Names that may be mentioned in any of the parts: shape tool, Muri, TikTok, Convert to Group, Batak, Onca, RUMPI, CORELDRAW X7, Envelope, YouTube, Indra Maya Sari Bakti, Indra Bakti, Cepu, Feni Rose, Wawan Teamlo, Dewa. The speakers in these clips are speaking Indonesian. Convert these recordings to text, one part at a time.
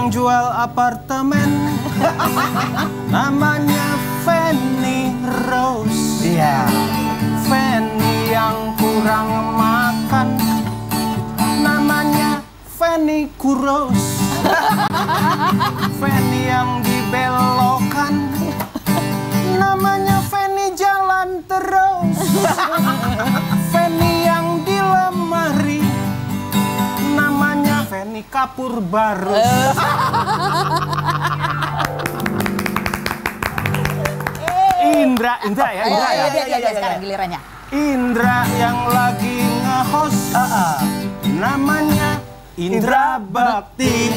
yang jual apartemen namanya Feni Rose. Iya. Feni yang kurang makan namanya Feni Kuros. Feni yang dibelokan namanya Feni jalan terus. Feni yang di lemari namanya Feni kapur baru. Indra ya. Sekarang gilirannya. Indra yang lagi nge-host namanya Indra Bakti.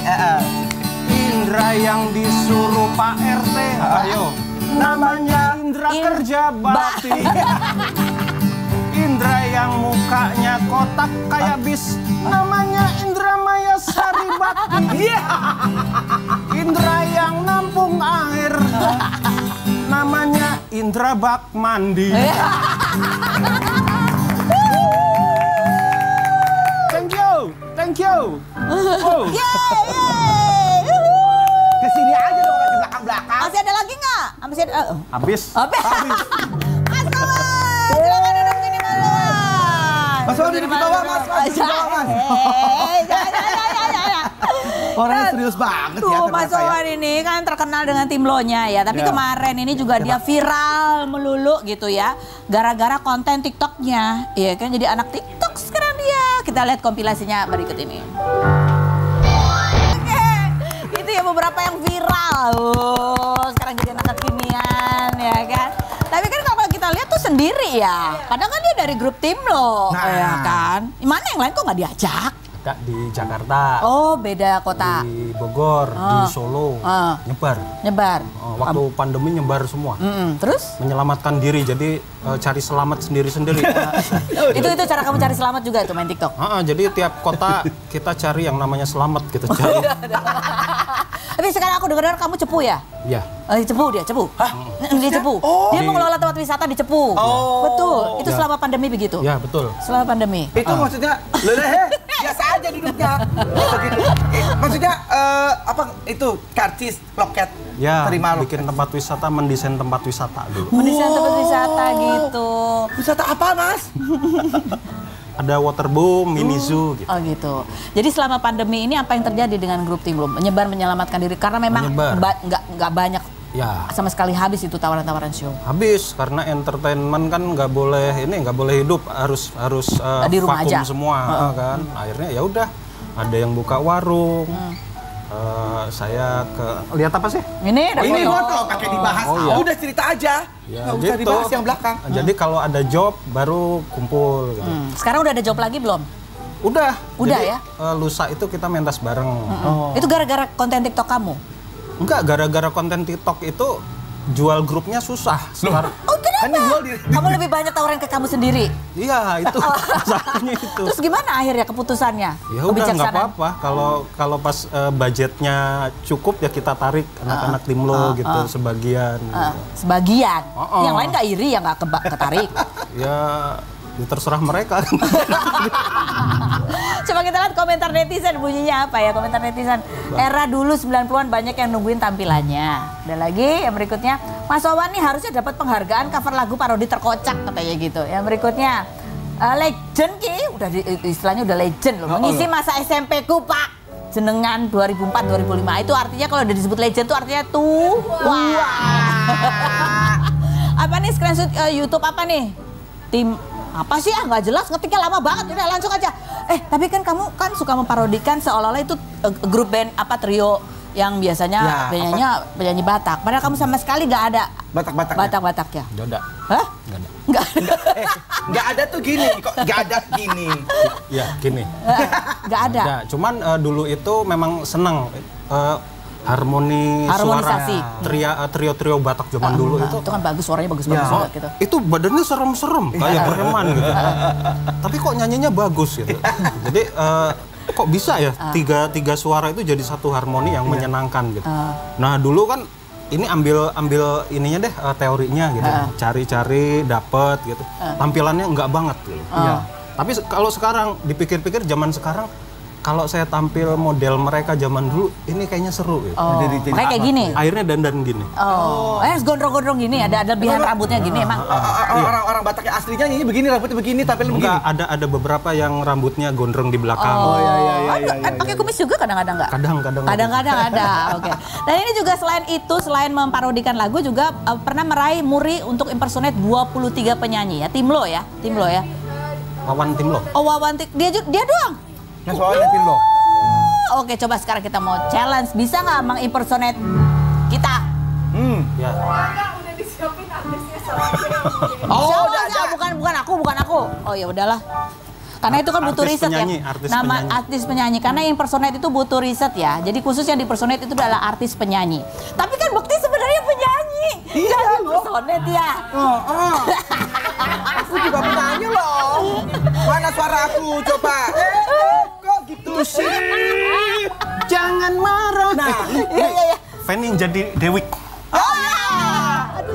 Indra yang disuruh Pak RT, ayo, namanya Indra kerja bakti. Indra yang mukanya kotak kayak bis, namanya Indra Maya Sari Bakti. Indra yang nampung air, namanya Indra Bak Mandi. Thank you. Oh. Yeay. Kesini aja dong, ke belakang-belakang. Masih ada lagi nggak? Habis. Mas Wawan, silakan duduk sini malam. Mas Wawan duduk di bawah, Mas. Hei, jangan. Orangnya serius banget tuh, ya. Tuh Mas Wawan ini kan terkenal dengan Teamlo-nya ya. Tapi kemarin ini juga dia viral melulu gitu ya. Gara-gara konten TikTok-nya. Iya kan, jadi anak TikTok sekarang dia. Kita lihat kompilasinya berikut ini. Oke, itu ya beberapa yang viral. Sekarang jadi anak kekinian ya kan. Tapi kan kalau kita lihat tuh sendiri ya. Kadang kan dia dari grup Teamlo. Nah. Ya kan. Mana yang lain kok nggak diajak? Di Jakarta. Oh, beda kota. Di Bogor, di Solo. Nyebar. Waktu pandemi nyebar semua. Terus? Menyelamatkan diri, jadi cari selamat sendiri-sendiri. Itu cara kamu cari selamat juga tuh main TikTok? Jadi tiap kota kita cari yang namanya selamat, kita cari. Tapi sekarang aku dengar kamu Cepu ya? Iya. Cepu dia. Hah? Dia Cepu. Dia mengelola tempat wisata di Cepu. Oh. Betul. Itu selama pandemi begitu? Iya, betul. Selama pandemi. Itu maksudnya biasa aja duduknya. Maksudnya apa itu karcis loket? Ya, bikin tempat wisata, mendesain tempat wisata dulu. Mendesain tempat wisata gitu. Wisata apa, Mas? Ada waterboom, mini zoo gitu. Oh gitu. Jadi selama pandemi ini apa yang terjadi dengan grup Teamlo? Menyebar, menyelamatkan diri karena memang nggak banyak. Ya. Sama sekali habis itu tawaran-tawaran show. Habis karena entertainment kan nggak boleh ini, nggak boleh hidup, harus di rumah vakum aja. Semua kan. Akhirnya ya udah ada yang buka warung. Saya ke lihat apa sih? Ini foto pakai dibahas. Udah cerita aja. Nggak usah dibahas yang belakang. Jadi kalau ada job baru kumpul gitu. Sekarang udah ada job lagi belum? Udah jadi, ya. Lusa itu kita mentas bareng. Itu gara-gara konten TikTok kamu? Enggak, gara-gara konten TikTok itu jual grupnya susah. Oh kenapa? Kamu lebih banyak tawaran ke kamu sendiri? Iya, itu masalahnya itu. Terus gimana akhirnya keputusannya? Ya udah, nggak apa-apa. Kalau pas budgetnya cukup ya kita tarik anak-anak Teamlo gitu, sebagian. Sebagian? Yang lain nggak iri ya nggak ketarik? Ya terserah mereka. Coba kita lihat komentar netizen bunyinya apa ya, komentar netizen. Era dulu 90-an banyak yang nungguin tampilannya. Ada lagi yang berikutnya, Mas Wawan nih harusnya dapat penghargaan cover lagu parodi terkocak katanya gitu. Yang berikutnya, legend ki, udah istilahnya udah legend loh. Mengisi masa SMP ku Pak. Jenengan 2004-2005 itu artinya kalau udah disebut legend tuh artinya tua. Apa nih screenshot YouTube apa nih? Tim apa sih ya, nggak jelas, ngetiknya lama banget. Udah langsung aja. Tapi kan kamu kan suka memparodikan seolah-olah itu grup band apa trio yang biasanya penyanyi Batak. Padahal kamu sama sekali nggak ada Batak-Batak ya. Nggak ada tuh gini kok, nggak ada gini. Ya gini. Nggak ada. Cuman dulu itu memang seneng harmonisasi suara trio-trio Batak zaman dulu itu kan bagus, suaranya bagus banget gitu. Itu badannya serem-serem kayak preman gitu. Tapi kok nyanyinya bagus gitu. Jadi kok bisa ya tiga suara itu jadi satu harmoni yang menyenangkan gitu. Nah, dulu kan ini ambil ininya deh teorinya gitu. Cari-cari dapet gitu. Tampilannya enggak banget gitu. Tapi kalau sekarang dipikir-pikir zaman sekarang kalau saya tampil model mereka zaman dulu, ini kayaknya seru gitu. Oh, jadi kayak gini? Akhirnya dandan gini. Oh, gondrong-gondrong gini, ada bihan rambutnya gini emang? Orang-orang Batak yang aslinya ini begini, rambutnya begini, tampil begini? Enggak, ada beberapa yang rambutnya gondrong di belakang. Oh, iya. Pakai kumis juga kadang-kadang nggak? Kadang-kadang. Kadang-kadang ada, oke. Dan ini juga selain itu, selain memparodikan lagu juga pernah meraih Muri untuk impersonate 23 penyanyi ya, Teamlo ya? Teamlo ya? Wawan Teamlo. Oh, Wawan Teamlo. Dia doang? Nah, soalnya Teamlo. Oke, coba sekarang kita mau challenge. Bisa nggak mengimpersonate kita? Ya. Udah disiapin artisnya soalnya. Oh, udah. Bukan aku. Oh, ya udahlah. Karena itu kan butuh riset ya. Nama artis penyanyi. Karena impersonate itu butuh riset ya. Jadi khusus yang impersonate itu adalah artis penyanyi. Tapi kan Bakti sebenarnya penyanyi. Iya loh. Impersonate ya. Aku juga penyanyi loh. Mana suara aku coba. Kok gitu sih? Jangan marah. Nah, iya. Feni jadi Dewi.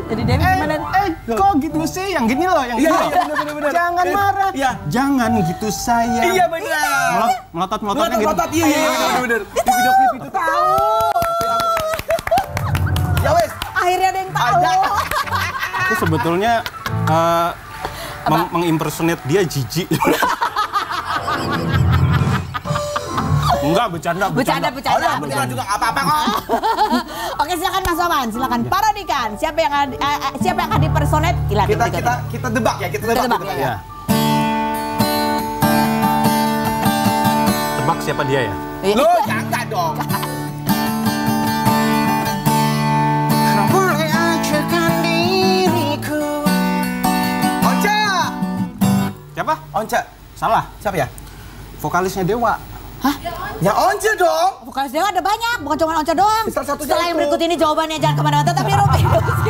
Jadi Dewi gimana? Kok gitu sih? Yang gini loh, yang gini. Bener. Jangan marah. Ya. Jangan gitu sayang. Iya benar. Melotot-melototnya gitu. Melotot, iya. Bener. Di video klip itu tahu. Ya wes. Akhirnya ada yang tahu. Itu sebetulnya mengimpersonate dia jijik. Enggak, bercanda. Juga apa-apa kok. Oke, silakan Mas Wawan, silakan parodikan. Siapa yang akan dipersonate? Kita debak ya, kita debak ya. Tebak siapa dia ya? Loh, jangan dong. Onca. Siapa? Onca. Salah. Siapa ya? Vokalisnya Dewa. Hah? Ya Onca dong. Vokalisnya ada banyak, bukan cuma Onca doang. Setelah yang berikut ini jawabannya jangan kemana-mana, tapi RUMPI.